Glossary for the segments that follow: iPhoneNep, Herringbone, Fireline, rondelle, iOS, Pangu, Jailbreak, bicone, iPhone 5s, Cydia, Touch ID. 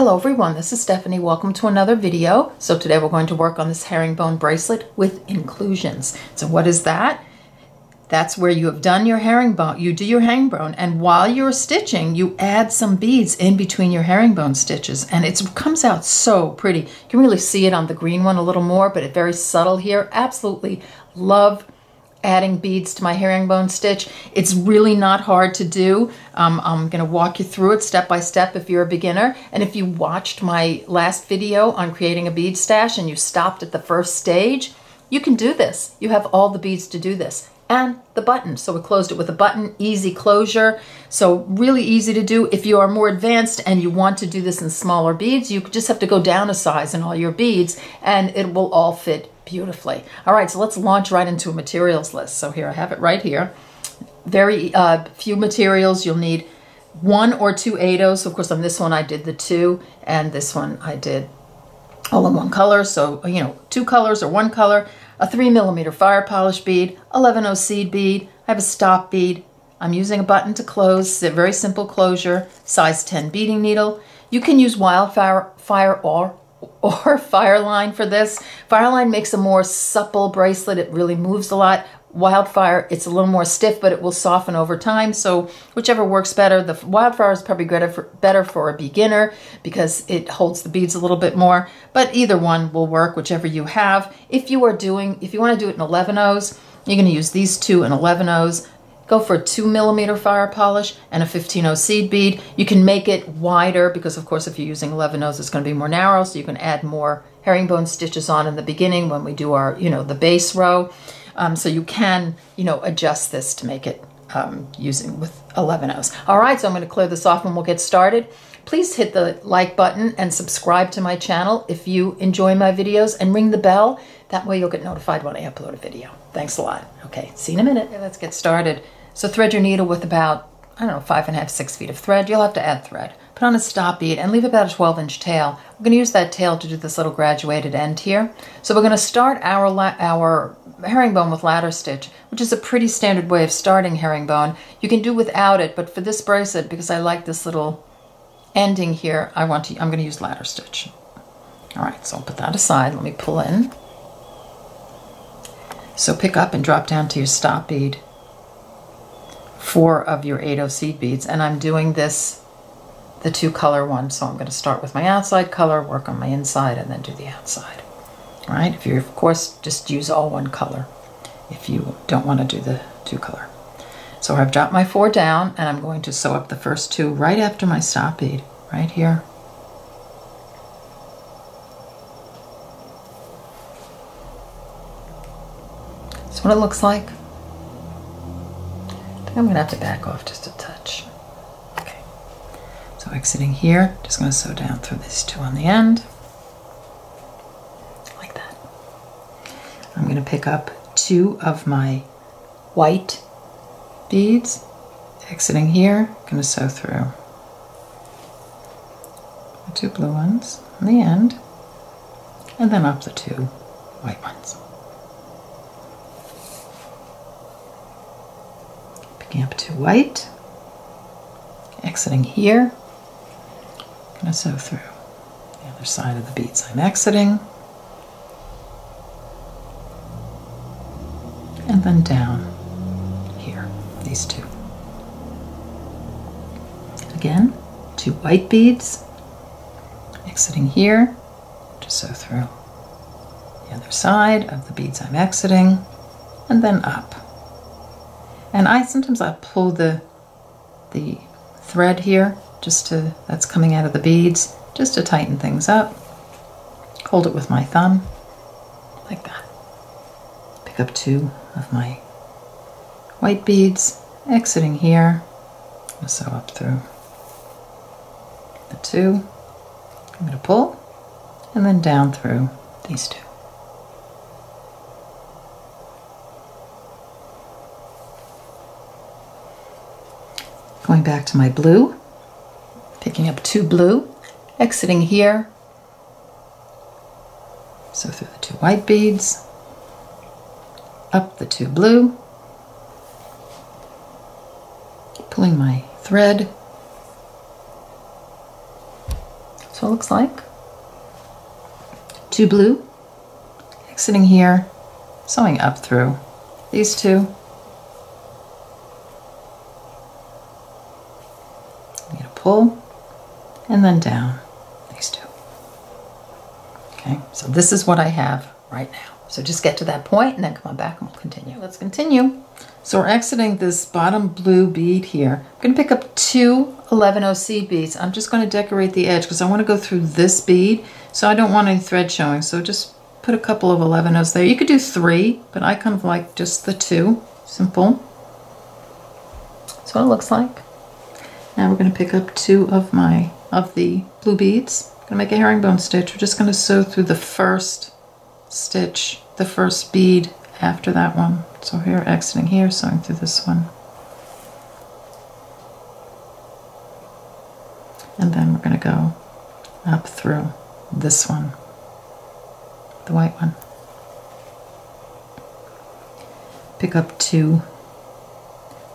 Hello everyone, this is Stephanie. Welcome to another video. So today we're going to work on this herringbone bracelet with inclusions. So what is that? That's where you have done your herringbone, you do your herringbone, and while you're stitching, you add some beads in between your herringbone stitches, and it comes out so pretty. You can really see it on the green one a little more, but it's very subtle here. Absolutely love adding beads to my herringbone stitch. It's really not hard to do. I'm going to walk you through it step by step if you're a beginner. And if you watched my last video on creating a bead stash and you stopped at the first stage, you can do this. You have all the beads to do this. And the button. So we closed it with a button, easy closure. So really easy to do. If you are more advanced and you want to do this in smaller beads, you just have to go down a size in all your beads and it will all fit beautifully. All right, so let's launch right into a materials list. So here I have it right here. Very few materials. You'll need one or two 8/0. So of course on this one I did the two, and this one I did all in one color. So, you know, two colors or one color. A 3mm fire polish bead, 11/0 seed bead, I have a stop bead, I'm using a button to close, a very simple closure, size 10 beading needle. You can use wildfire or Fireline for this. Fireline makes a more supple bracelet, it really moves a lot. Wildfire, it's a little more stiff, but it will soften over time, so whichever works better. The Wildfire is probably better for a beginner because it holds the beads a little bit more, but either one will work, whichever you have. If you want to do it in 11/0s, you're going to use these two in 11/0s. Go for a 2mm fire polish and a 15/0 seed bead. You can make it wider because, of course, if you're using 11/0s, it's going to be more narrow, so you can add more herringbone stitches on in the beginning when we do our, you know, the base row. So you can, you know, adjust this to make it using with 11/0s. All right, so I'm going to clear this off and we'll get started. Please hit the like button and subscribe to my channel if you enjoy my videos, and ring the bell. That way you'll get notified when I upload a video. Thanks a lot. Okay, see you in a minute. Okay, let's get started. So thread your needle with about, I don't know, 5.5–6 feet of thread. You'll have to add thread. Put on a stop bead and leave about a 12-inch tail. I'm going to use that tail to do this little graduated end here. So we're going to start our herringbone with ladder stitch, which is a pretty standard way of starting herringbone. You can do without it, but for this bracelet, because I like this little ending here, I'm going to use ladder stitch. All right, so I'll put that aside. Let me pull in. So pick up and drop down to your stop bead, 4 of your 8/0 seed beads, and I'm doing this, the two color one, so I'm going to start with my outside color, work on my inside, and then do the outside. All right, if you're, of course, just use all one color if you don't want to do the two color. So I've dropped my 4 down, and I'm going to sew up the first 2 right after my stop bead, right here. That's what it looks like. I think I'm going to have to back off just a touch. Okay, so exiting here, just going to sew down through these 2 on the end. I'm going to pick up 2 of my white beads, exiting here, I'm going to sew through the 2 blue ones on the end, and then up the 2 white ones. Picking up 2 white, exiting here, I'm going to sew through the other side of the beads I'm exiting, and then down here, these 2. Again, 2 white beads, exiting here, just sew through the other side of the beads I'm exiting, and then up. And sometimes I pull the thread here, that's coming out of the beads, just to tighten things up. Hold it with my thumb, like that. Pick up 2 of my white beads, exiting here, I'm going to sew up through the 2, I'm going to pull, and then down through these 2. Going back to my blue, picking up 2 blue, exiting here, sew through the 2 white beads, up the 2 blue, pulling my thread. So That's what it looks like. Two blue, exiting here, sewing up through these two. Need a pull, and then down these two. Okay, so this is what I have right now. So just get to that point and then come on back and we'll continue. Let's continue. So we're exiting this bottom blue bead here. I'm going to pick up two 11/0 seed beads. I'm just going to decorate the edge because I want to go through this bead, so I don't want any thread showing. So just put a couple of 11/0s there. You could do three, but I kind of like just the two. Simple. That's what it looks like. Now we're going to pick up two of the blue beads. I'm going to make a herringbone stitch. We're just going to sew through the first stitch, the first bead after that one. So here, exiting here, sewing through this one. And then we're going to go up through this one, the white one. Pick up two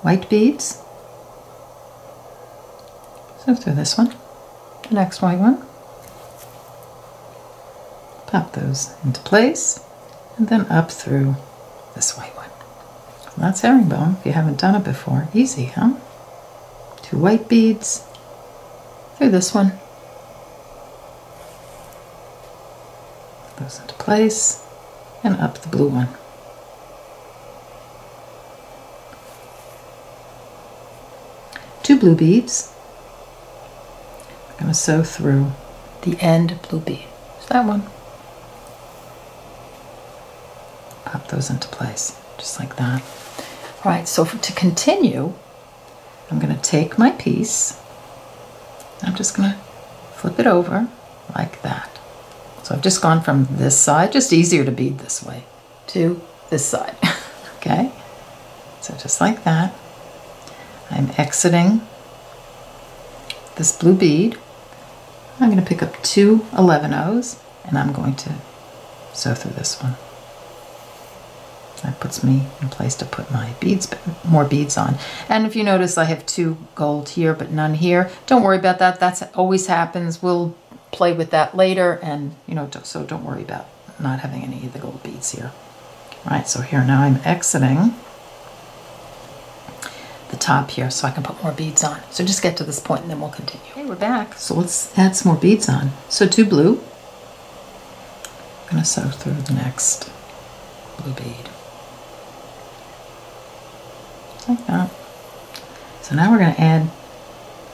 white beads. Sew through this one, the next white one. Pop those into place, and then up through this white one. And that's herringbone, if you haven't done it before. Easy, huh? Two white beads, through this one. Put those into place, and up the blue one. Two blue beads. I'm going to sew through the end blue bead. It's that one. Pop those into place, just like that. All right, so to continue, I'm going to take my piece. I'm just going to flip it over like that. So I've just gone from this side, just easier to bead this way, to this side. Okay? So just like that. I'm exiting this blue bead. I'm going to pick up two 11/0s, and I'm going to sew through this one. That puts me in place to put my beads, more beads on. And if you notice, I have two gold here, but none here. Don't worry about that. That's always happens. We'll play with that later, and you know, so don't worry about not having any of the gold beads here. All right, so here now I'm exiting the top here so I can put more beads on. So just get to this point and then we'll continue. Okay, we're back. So let's add some more beads on. So two blue. I'm gonna sew through the next blue bead. Like that. So now we're going to add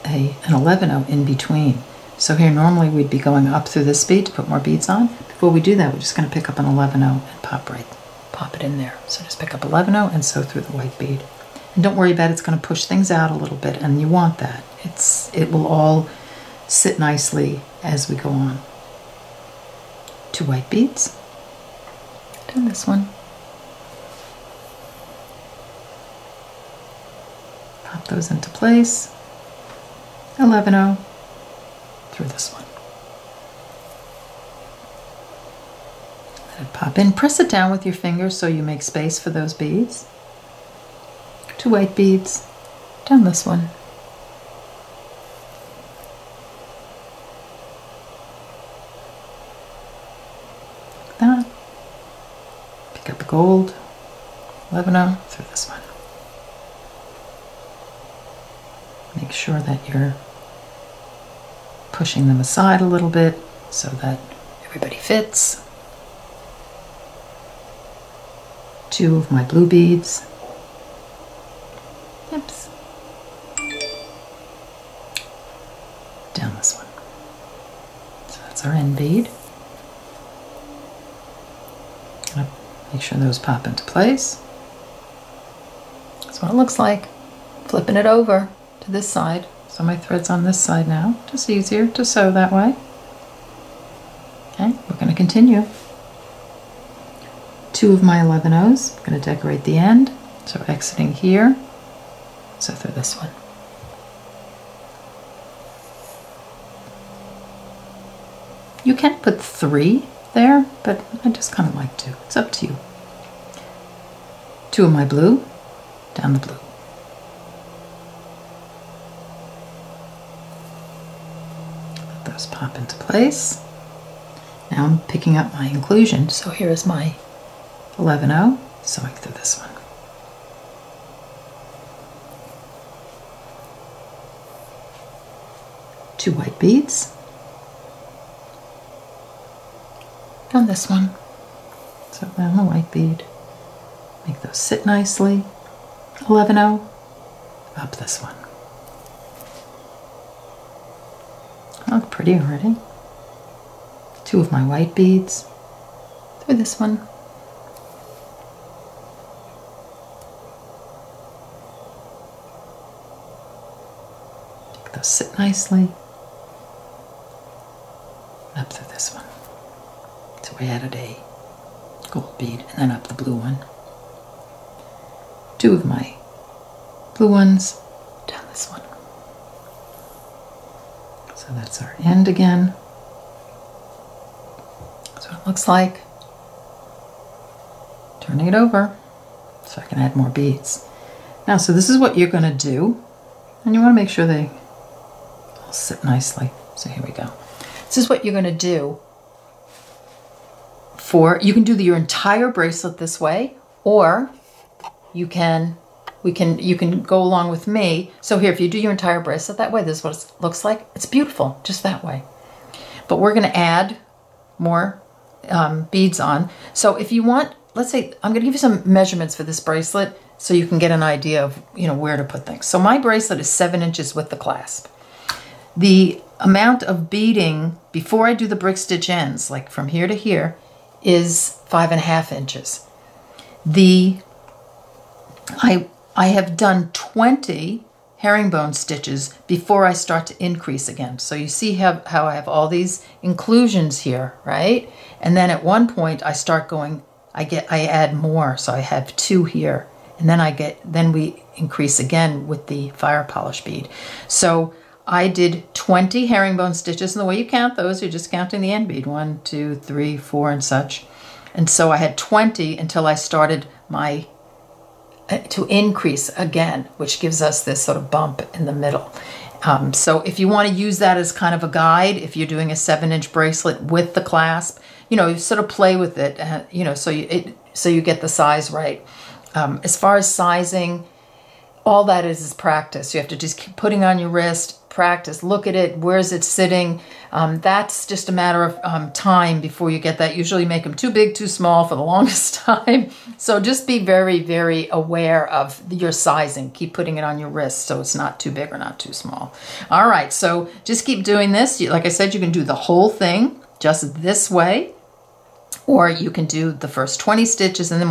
an 11/0 in between. So here normally we'd be going up through this bead to put more beads on. Before we do that, we're just going to pick up an 11/0 and pop it in there. So just pick up 11/0 and sew through the white bead. And don't worry about it, it's going to push things out a little bit, and you want that. It will all sit nicely as we go on. Two white beads. Done this one. Pop those into place, 11/0 through this one. Let it pop in. Press it down with your fingers so you make space for those beads. Two white beads, down this one. Like that. Pick up the gold, 11/0 through this one. Make sure that you're pushing them aside a little bit so that everybody fits. Two of my blue beads. Oops. Down this one. So that's our end bead. Make sure those pop into place. That's what it looks like. Flipping it over to this side, so my thread's on this side now. Just easier to sew that way. Okay, we're going to continue. Two of my 11/0s. I'm going to decorate the end. So exiting here, sew through this one. You can put three there, but I just kind of like to. It's up to you. Two of my blue, down the blue. just pop into place. Now I'm picking up my inclusion, so here is my 11-0 sewing through this one. Two white beads on this one. So down the white bead, make those sit nicely. 11-0 up this one. Look pretty already. Two of my white beads through this one. Make those sit nicely. Up through this one. So we added a gold bead and then up the blue one. Two of my blue ones down this one. So that's our end again. That's what it looks like. Turning it over so I can add more beads. Now, so this is what you're going to do, and you want to make sure they all sit nicely. So here we go. This is what you're going to do. For you can do your entire bracelet this way, or you can go along with me. So here, if you do your entire bracelet that way, this is what it looks like. It's beautiful, just that way. But we're gonna add more beads on. So if you want, let's say, I'm gonna give you some measurements for this bracelet so you can get an idea of, you know, where to put things. So my bracelet is 7 inches with the clasp. The amount of beading before I do the brick stitch ends, like from here to here, is 5.5 inches. I have done 20 herringbone stitches before I start to increase again. So you see how I have all these inclusions here, right? And then at one point I start going, I add more, so I have 2 here. And then we increase again with the fire polish bead. So I did 20 herringbone stitches, and the way you count those, you're just counting the end bead, 1, 2, 3, 4, and such. And so I had 20 until I started my to increase again, which gives us this sort of bump in the middle. So if you want to use that as kind of a guide, if you're doing a 7-inch bracelet with the clasp, you know, you sort of play with it, you know, so you get the size right. As far as sizing, all that is practice. You have to just keep putting on your wrist, practice, look at it, where's it sitting. That's just a matter of time before you get that. Usually you make them too big, too small for the longest time. So just be very, very aware of your sizing. Keep putting it on your wrist so it's not too big or not too small. All right, so just keep doing this. Like I said, you can do the whole thing just this way, or you can do the first 20 stitches and then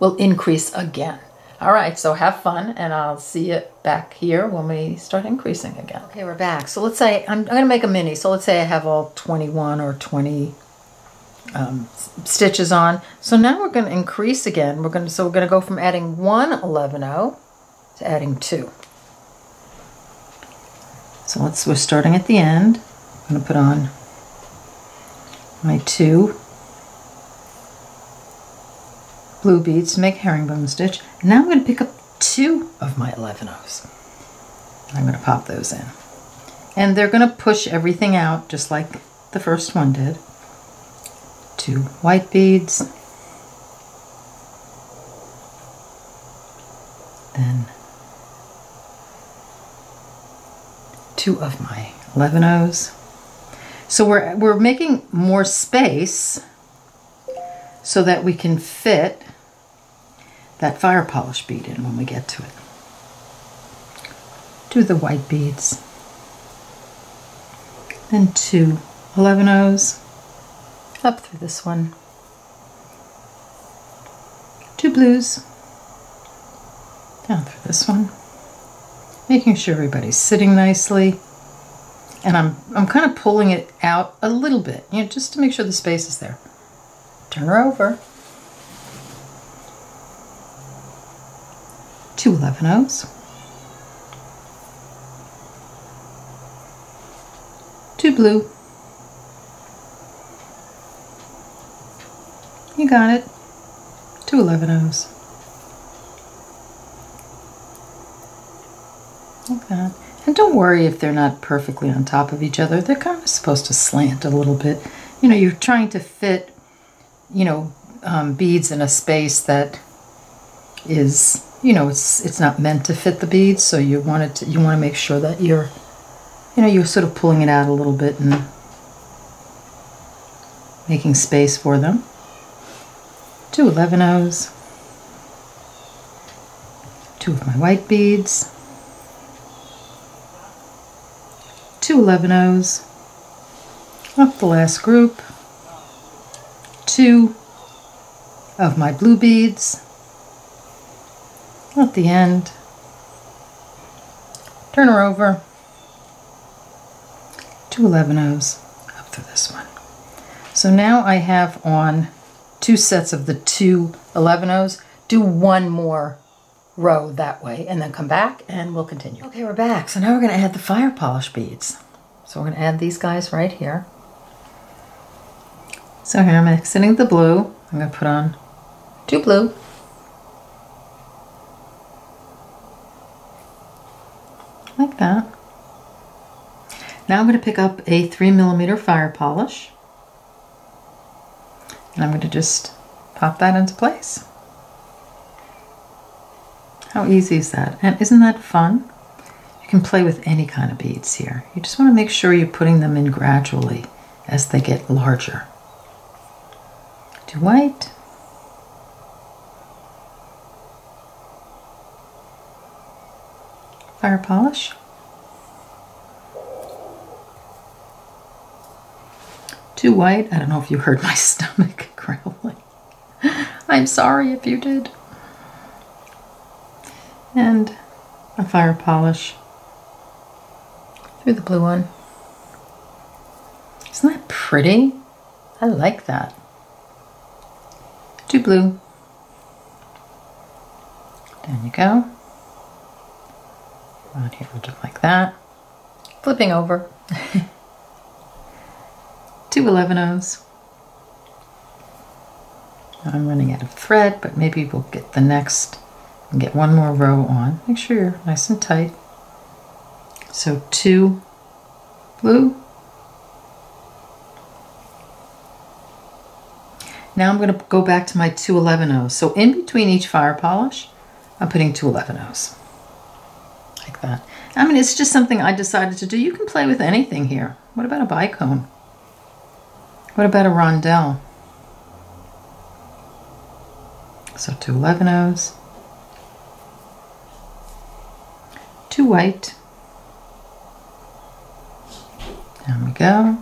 we'll increase again. All right, so have fun, and I'll see you back here when we start increasing again. Okay, we're back. So let's say, I'm gonna make a mini, so let's say I have all 21 or 20 stitches on. So now we're gonna increase again. So we're gonna go from adding 1 11-0 to adding 2. So we're starting at the end. I'm gonna put on my 2 blue beads to make herringbone stitch. Now I'm going to pick up 2 of my 11-0s. I'm going to pop those in. And they're going to push everything out just like the first one did. 2 white beads. Then 2 of my 11-0s. So we're making more space so that we can fit that fire polish bead in when we get to it. Do the white beads, then 2 11-0s up through this one, 2 blues down through this one, making sure everybody's sitting nicely. And I'm kind of pulling it out a little bit, you know, just to make sure the space is there. Turn her over. 2 11-0s, 2 blue. You got it. 2 11-0s. Like that. And don't worry if they're not perfectly on top of each other. They're kind of supposed to slant a little bit. You know, you're trying to fit, you know, beads in a space that is, you know, it's not meant to fit the beads. So you want it to, you want to make sure that you're, you know, you're sort of pulling it out a little bit and making space for them. Two 11-0s, two of my white beads, two 11-0s, up the last group, two of my blue beads at the end, turn her over, two 11-0s up through this one. So now I have on two sets of the two 11-0s. Do one more row that way and then come back and we'll continue. Okay, we're back. So now we're going to add the fire polish beads. So we're going to add these guys right here. So here I'm exiting the blue. I'm going to put on two blue. Like that. Now I'm going to pick up a 3mm fire polish. And I'm going to just pop that into place. How easy is that? And isn't that fun? You can play with any kind of beads here. You just want to make sure you're putting them in gradually as they get larger. Two white. Fire polish. Too white. I don't know if you heard my stomach growling. I'm sorry if you did. And a fire polish through the blue one. Isn't that pretty? I like that. Two blue. Down you go. On here, just like that. Flipping over. Two 11-0s. I'm running out of thread, but maybe we'll get the next and get one more row on. Make sure you're nice and tight. So two blue. Now I'm going to go back to my two 11-0s. So in between each fire polish, I'm putting two 11-0s. Like that. I mean, it's just something I decided to do. You can play with anything here. What about a bicone? What about a rondelle? So two 11-0s, two white, down we go,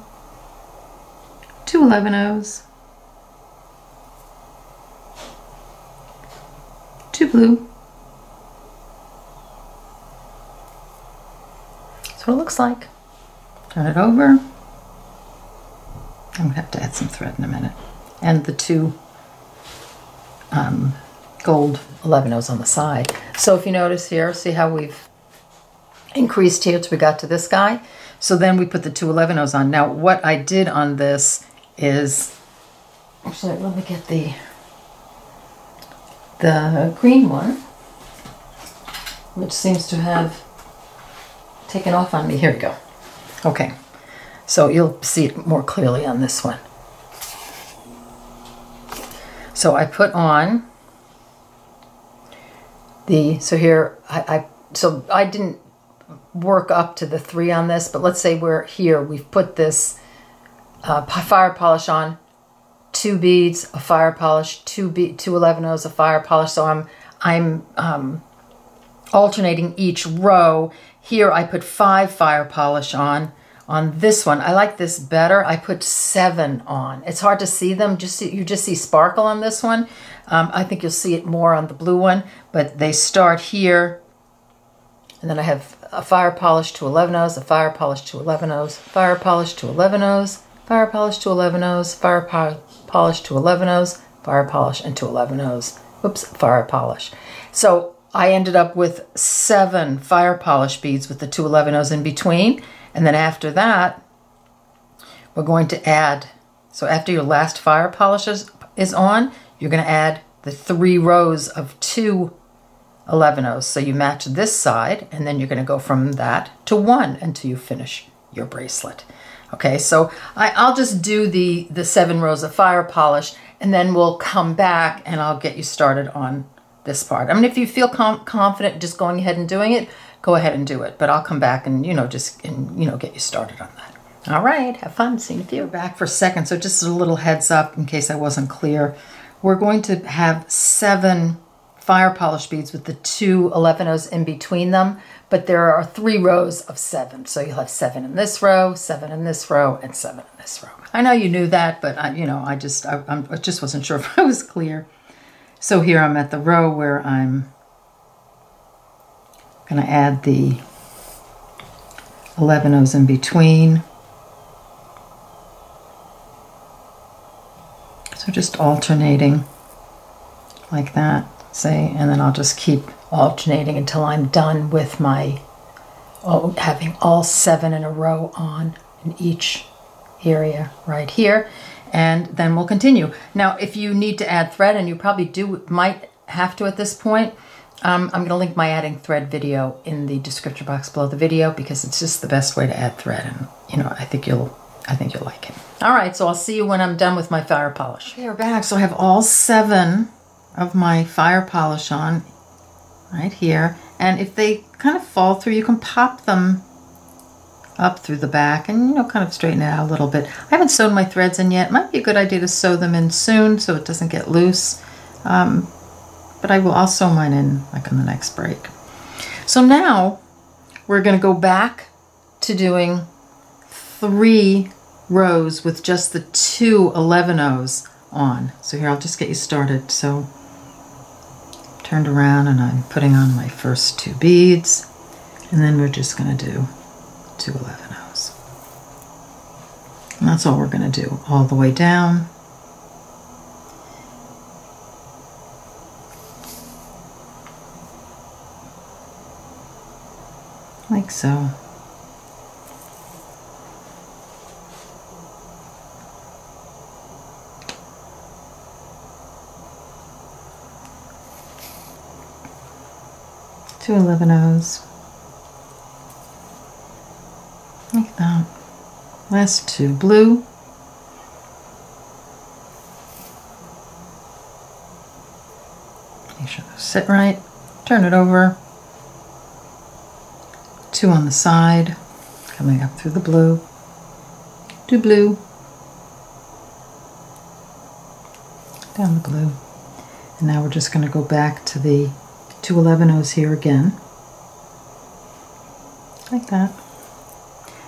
two 11-0s, two blue. That's what it looks like. Turn it over. I'm going to have to add some thread in a minute. And the two gold 11-0s on the side. So if you notice here, see how we've increased here till we got to this guy? So then we put the two 11-0s on. Now what I did on this is, actually let me get the green one, which seems to have taken off on me. Here we go. Okay. So you'll see it more clearly on this one. So I put on the, so here, so I didn't work up to the three on this, but let's say we're here, we've put this fire polish on, two beads, a fire polish, two 11-0s, a fire polish. So I'm alternating each row. Here I put 5 fire polish on. On this one, I like this better. I put 7 on. It's hard to see them. You just see sparkle on this one. I think you'll see it more on the blue one, but they start here. And then I have a fire polish, two 11-0s, a fire polish, two 11-0s, fire polish, two 11-0s, fire polish, two 11-0s, fire polish, two 11-0s, fire polish, and two 11-0s. Oops, fire polish. So I ended up with 7 fire polish beads with the two 11-0s in between. And then after that, we're going to add, so after your last fire polish is on, you're going to add the 3 rows of two 11/0. So you match this side, and then you're going to go from that to 1 until you finish your bracelet. Okay, so I'll just do the 7 rows of fire polish, and then we'll come back and I'll get you started on this part. I mean, if you feel confident just going ahead and doing it, go ahead and do it. But I'll come back and, get you started on that. All right, have fun. See you in a few. Back for a second. So just a little heads up in case I wasn't clear. We're going to have 7 fire polish beads with the 2 11/0s in between them, but there are 3 rows of 7. So you'll have 7 in this row, 7 in this row, and 7 in this row. I know you knew that, but I just wasn't sure if I was clear. So here I'm at the row where I'm going to add the 11/0s in between. So just alternating like that. Say, and then I'll just keep alternating until I'm done with my having all 7 in a row on in each area right here, and then we'll continue. Now, if you need to add thread, and you probably do, might have to at this point, I'm going to link my adding thread video in the description box below the video because it's just the best way to add thread, and I think you'll like it. All right, so I'll see you when I'm done with my fire polish. Okay, we're back. So I have all 7 of my fire polish on right here, and if they kind of fall through, you can pop them up through the back and kind of straighten it out a little bit. I haven't sewn my threads in yet. It might be a good idea to sew them in soon so it doesn't get loose, but I will also sew mine in like on the next break. So now we're going to go back to doing 3 rows with just the 2 11/0s on. So here, I'll just get you started. So turned around and I'm putting on my first 2 beads, and then we're just going to do 2 11/0s. And that's all we're going to do all the way down. Like so. Two 11/0s. Like that. Last 2 blue. Make sure those sit right. Turn it over. 2 on the side, coming up through the blue. 2 blue. Down the blue. And now we're just going to go back to the 2 11/0s here again, like that.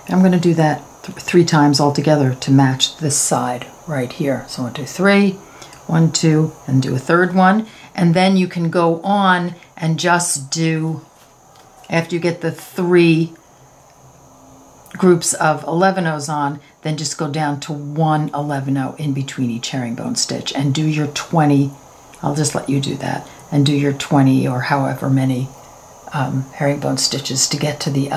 I'm going to do that 3 times altogether to match this side right here. So 1, 2, 3, 1, 2, and do a 3rd one. And then you can go on and just do, after you get the 3 groups of 11/0s on, then just go down to 1 11/0 in between each herringbone stitch and do your 20. I'll just let you do that. And do your 20 or however many herringbone stitches to get to the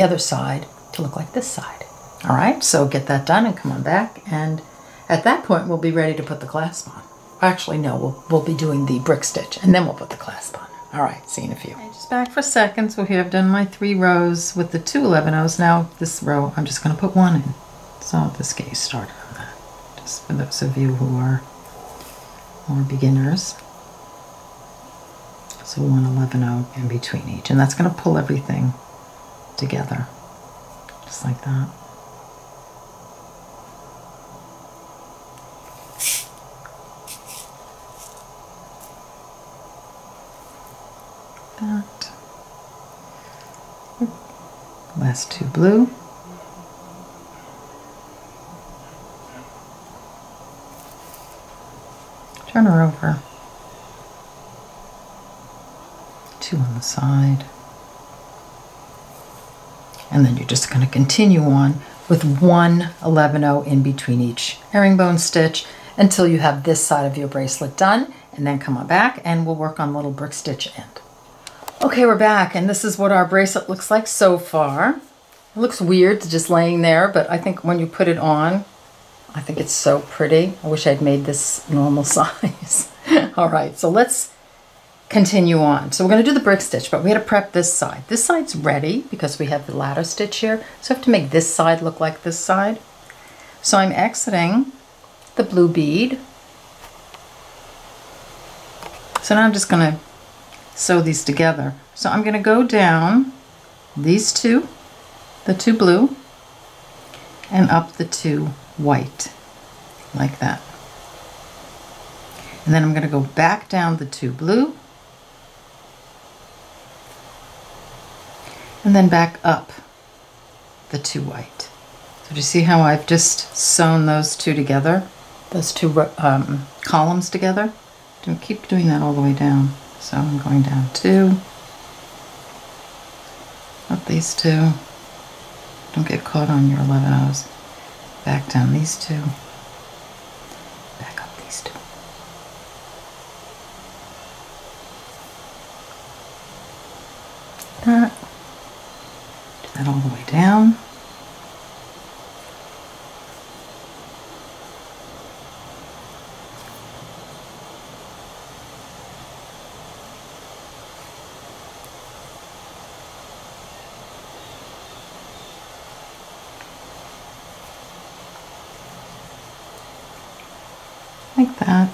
other side to look like this side. All right, so get that done and come on back, and at that point we'll be ready to put the clasp on. Actually, no, we'll be doing the brick stitch and then we'll put the clasp on. All right, see you in a few. Okay, just back for a second. So here I've done my 3 rows with the 2 11/0s. Now this row I'm just going to put 1 in. So I'll just get you started on that. Just for those of you who are more beginners. So 1 11/0 in between each, and that's going to pull everything together, just like that. That. Last 2 blue. Turn her over. 2 on the side, and then you're just going to continue on with 1 11/0 in between each herringbone stitch until you have this side of your bracelet done, and then come on back and we'll work on the little brick stitch end. Okay, we're back, and this is what our bracelet looks like so far. It looks weird just laying there, but I think when you put it on, I think it's so pretty. I wish I'd made this normal size. All right, so let's continue on. So we're going to do the brick stitch, but we had to prep this side. This side's ready because we have the ladder stitch here, so I have to make this side look like this side. So I'm exiting the blue bead. So now I'm just going to sew these together. So I'm going to go down these two, the two blue, and up the two white, like that. And then I'm going to go back down the two blue, and then back up the two white. So do you see how I've just sewn those two together, those two columns together? Don't keep doing that all the way down. So I'm going down two, up these two, don't get caught on your 11 O's, back down these two, back up these two. That. Do that all the way down. Like that. Like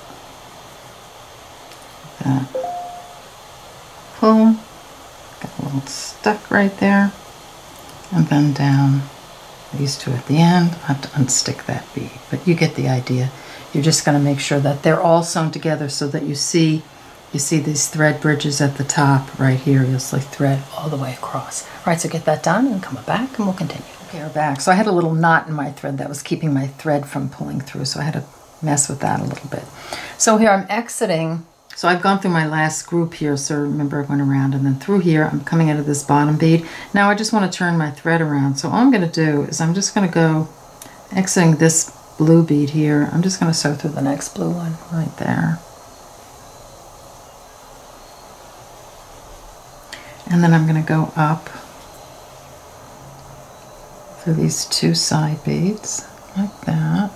that. Pull. Got a little stuck right there. And then down these two at the end. I'll have to unstick that bead, but you get the idea. You're just going to make sure that they're all sewn together so that you see these thread bridges at the top right here. You'll see thread all the way across. All right, so get that done and come back and we'll continue. Okay, we're back. So I had a little knot in my thread that was keeping my thread from pulling through, so I had to mess with that a little bit. So here I'm exiting. So I've gone through my last group here. So remember, I went around and then through here, I'm coming out of this bottom bead. Now I just want to turn my thread around. So all I'm going to do is I'm just going to go exiting this blue bead here. I'm just going to sew through the next blue one right there. And then I'm going to go up through these two side beads like that.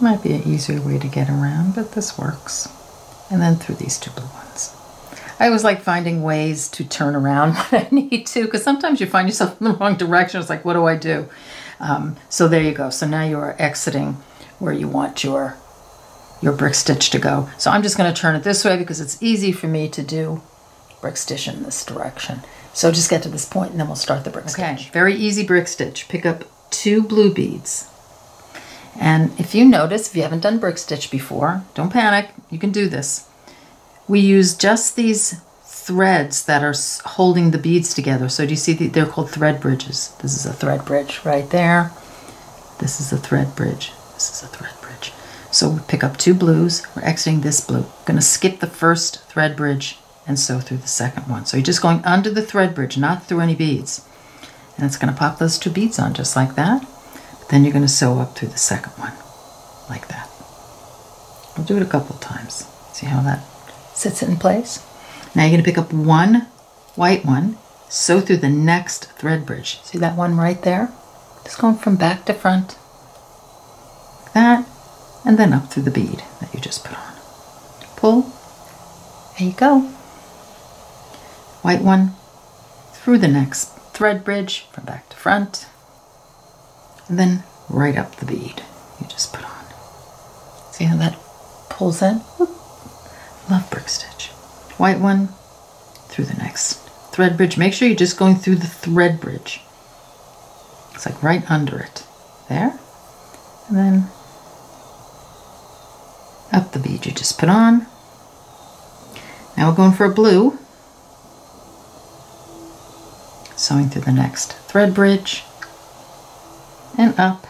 Might be an easier way to get around, but this works. And then through these two blue ones. I always like finding ways to turn around when I need to, because sometimes you find yourself in the wrong direction. It's like, what do I do? So there you go. So now you are exiting where you want your brick stitch to go. So I'm just going to turn it this way because it's easy for me to do brick stitch in this direction. So just get to this point and then we'll start the brick stitch. Okay, very easy brick stitch. Pick up two blue beads. And if you notice, if you haven't done brick stitch before, don't panic, you can do this. We use just these threads that are holding the beads together. So do you see, they're called thread bridges. This is a thread bridge right there. This is a thread bridge. This is a thread bridge. So we pick up two blues, we're exiting this blue. We're gonna skip the first thread bridge and sew through the second one. So you're just going under the thread bridge, not through any beads. And it's gonna pop those two beads on just like that. Then you're going to sew up through the second one, like that. We'll do it a couple times. See how that sits in place? Now you're going to pick up one white one, sew through the next thread bridge. See that one right there? Just going from back to front, like that, and then up through the bead that you just put on. Pull, there you go. White one, through the next thread bridge, from back to front, and then right up the bead you just put on. See how that pulls in? Whoop. Love brick stitch. White one, through the next thread bridge. Make sure you're just going through the thread bridge. It's like right under it. There. And then up the bead you just put on. Now we're going for a blue. Sewing through the next thread bridge. And up,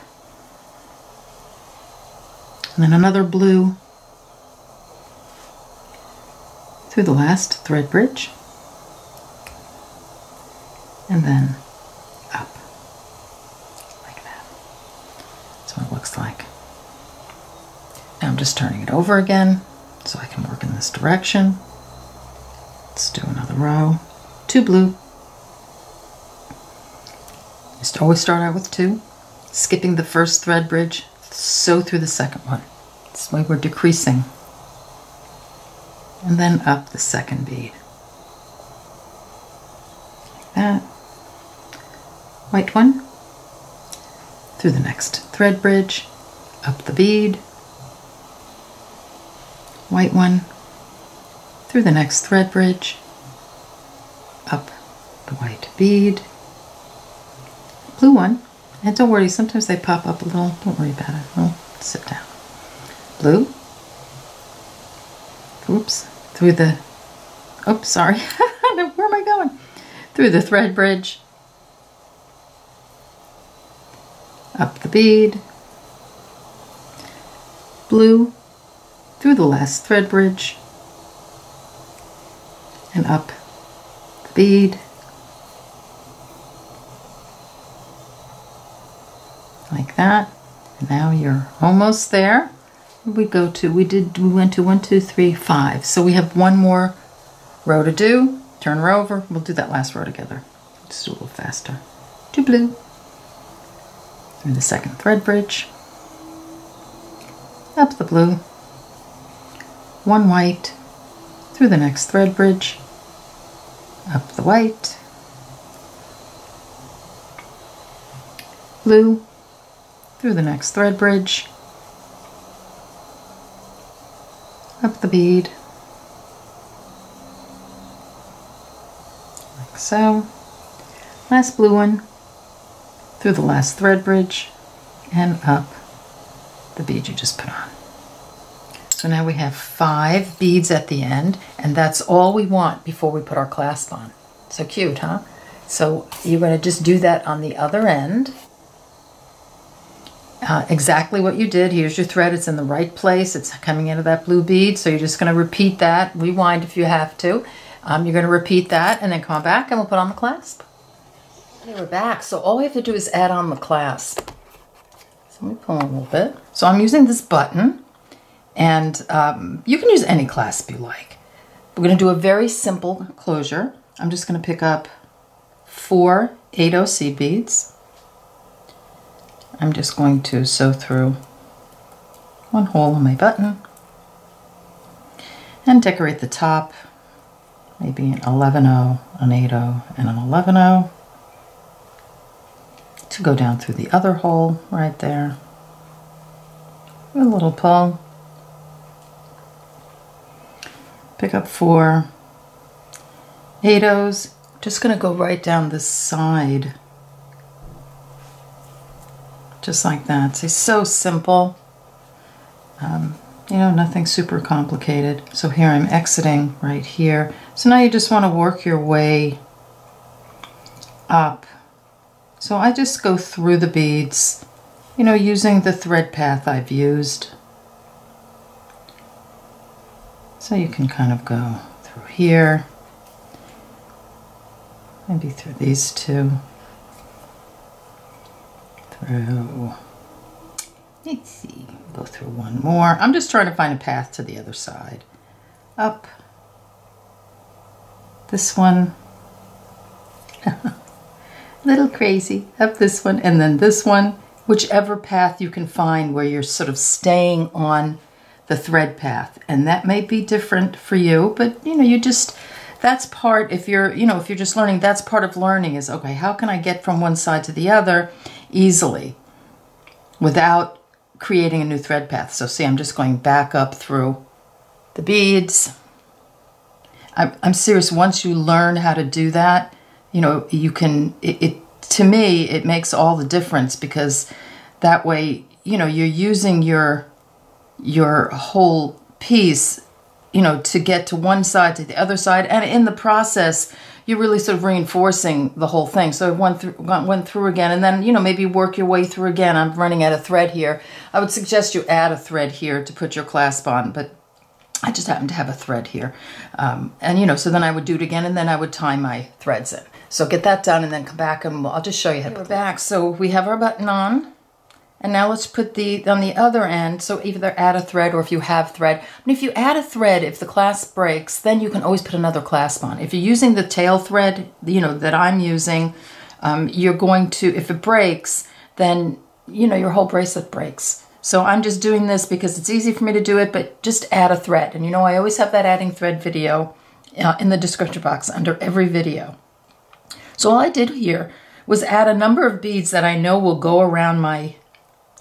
and then another blue through the last thread bridge, and then up, like that. That's what it looks like. Now I'm just turning it over again so I can work in this direction. Let's do another row. Two blue. Just always start out with two. Skipping the first thread bridge, sew through the second one. This way we're decreasing. and then up the second bead. Like that. White one, through the next thread bridge, up the bead, white one, through the next thread bridge, up the white bead, blue one, and don't worry, sometimes they pop up a little, don't worry about it, I'll sit down. Blue, oops, through the, oops, sorry, where am I going? Through the thread bridge, up the bead, blue, through the last thread bridge, and up the bead, like that. And now you're almost there. We go to, we went to 1, 2, 3, 5. So we have one more row to do. Turn her over, we'll do that last row together. Just do a little faster. To blue, through the second thread bridge, up the blue, one white, through the next thread bridge, up the white, blue, through the next thread bridge, up the bead, like so, last blue one, through the last thread bridge, and up the bead you just put on. So now we have 5 beads at the end, and that's all we want before we put our clasp on. So cute, huh? So you're going to just do that on the other end. Exactly what you did. Here's your thread, it's in the right place, it's coming into that blue bead, so you're just going to repeat that. Rewind if you have to. You're going to repeat that and then come back and we'll put on the clasp. Okay, we're back. So all we have to do is add on the clasp. So let me pull a little bit. So I'm using this button, and you can use any clasp you like. We're going to do a very simple closure. I'm just going to pick up 4 8/0 seed beads. I'm just going to sew through one hole on my button and decorate the top, maybe an 11/0, an 8/0, and an 11/0 to go down through the other hole right there. With a little pull. Pick up 4 8/0s. Just going to go right down this side. Just like that. See, so simple. You know, nothing super complicated. So here I'm exiting right here. So now you just want to work your way up. So I just go through the beads, you know, using the thread path I've used. So you can kind of go through here, maybe through these two. Through. Let's see, go through one more. I'm just trying to find a path to the other side. Up this one, a little crazy, up this one, and then this one, whichever path you can find where you're sort of staying on the thread path. And that may be different for you, but you know, you just, that's part, if you're, you know, if you're just learning, that's part of learning is, okay, how can I get from one side to the other easily without creating a new thread path? So see, I'm just going back up through the beads. I'm serious, once you learn how to do that, you know, you can, it to me, it makes all the difference, because that way, you know, you're using your whole piece, you know, to get to one side to the other side, and in the process you're really sort of reinforcing the whole thing. So I went through again, and then, you know, maybe work your way through again. I'm running out of thread here. I would suggest you add a thread here to put your clasp on, but I just happen to have a thread here, and you know, so then I would do it again, and then I would tie my threads in. So get that done and then come back and I'll just show you how to put back. So we have our button on. And now let's put the, on the other end, so either add a thread or if you have thread. And if you add a thread, if the clasp breaks, then you can always put another clasp on. If you're using the tail thread, you know, that I'm using, you're going to, if it breaks, then, you know, your whole bracelet breaks. So I'm just doing this because it's easy for me to do it, but just add a thread. And you know, I always have that adding thread video in the description box under every video. So all I did here was add a number of beads that I know will go around my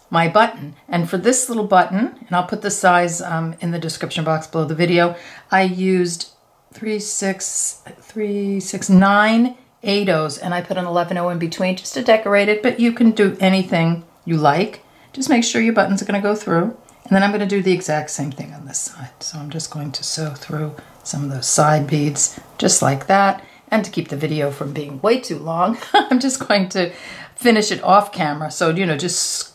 button. And for this little button, and I'll put the size in the description box below the video, I used 3, 6, 9 8-0s, and I put an 11-0 in between just to decorate it, but you can do anything you like. Just make sure your buttons are going to go through. And then I'm going to do the exact same thing on this side. So I'm just going to sew through some of those side beads just like that. And to keep the video from being way too long, I'm just going to finish it off camera. So, you know, just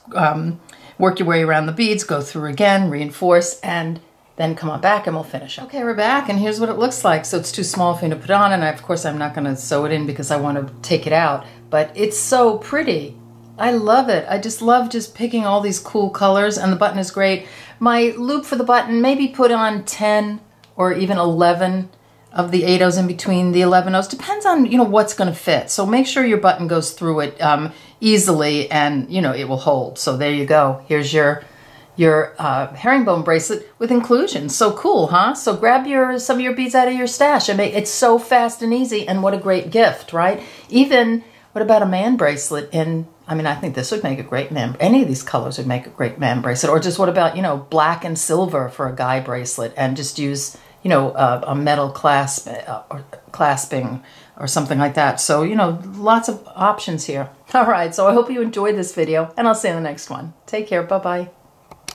work your way around the beads, go through again, reinforce, and then come on back and we'll finish it. Okay, we're back, and here's what it looks like. So it's too small for me to put on, and of course I'm not going to sew it in because I want to take it out. But it's so pretty. I love it. I just love just picking all these cool colors, and the button is great. My loop for the button, maybe put on 10 or even 11 of the 8-0s in between the 11-0s. Depends on, you know, what's going to fit. So make sure your button goes through it easily, and, you know, it will hold. So there you go. Here's your herringbone bracelet with inclusion. So cool, huh? So grab some of your beads out of your stash. I mean, it's so fast and easy, and what a great gift, right? Even, what about a man bracelet in, I mean, I think this would make a great man, any of these colors would make a great man bracelet. Or just what about, you know, black and silver for a guy bracelet, and just use, you know, a metal clasp or clasping or something like that. So, you know, lots of options here. All right, so I hope you enjoyed this video, and I'll see you in the next one. Take care, bye-bye.